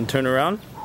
and turn around.